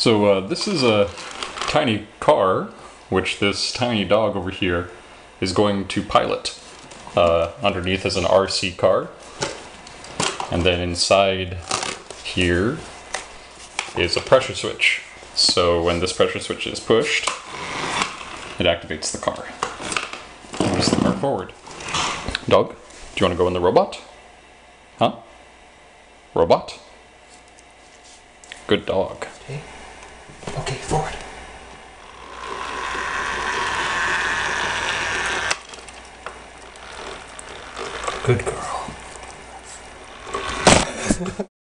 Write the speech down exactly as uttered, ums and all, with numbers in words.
So uh, this is a tiny car, which this tiny dog over here is going to pilot. Uh, underneath is an R C car. And then inside here is a pressure switch. So when this pressure switch is pushed, it activates the car. Push the car forward. Dog, do you want to go in the robot? Huh? Robot? Good dog. Okay. Okay, forward. Good girl.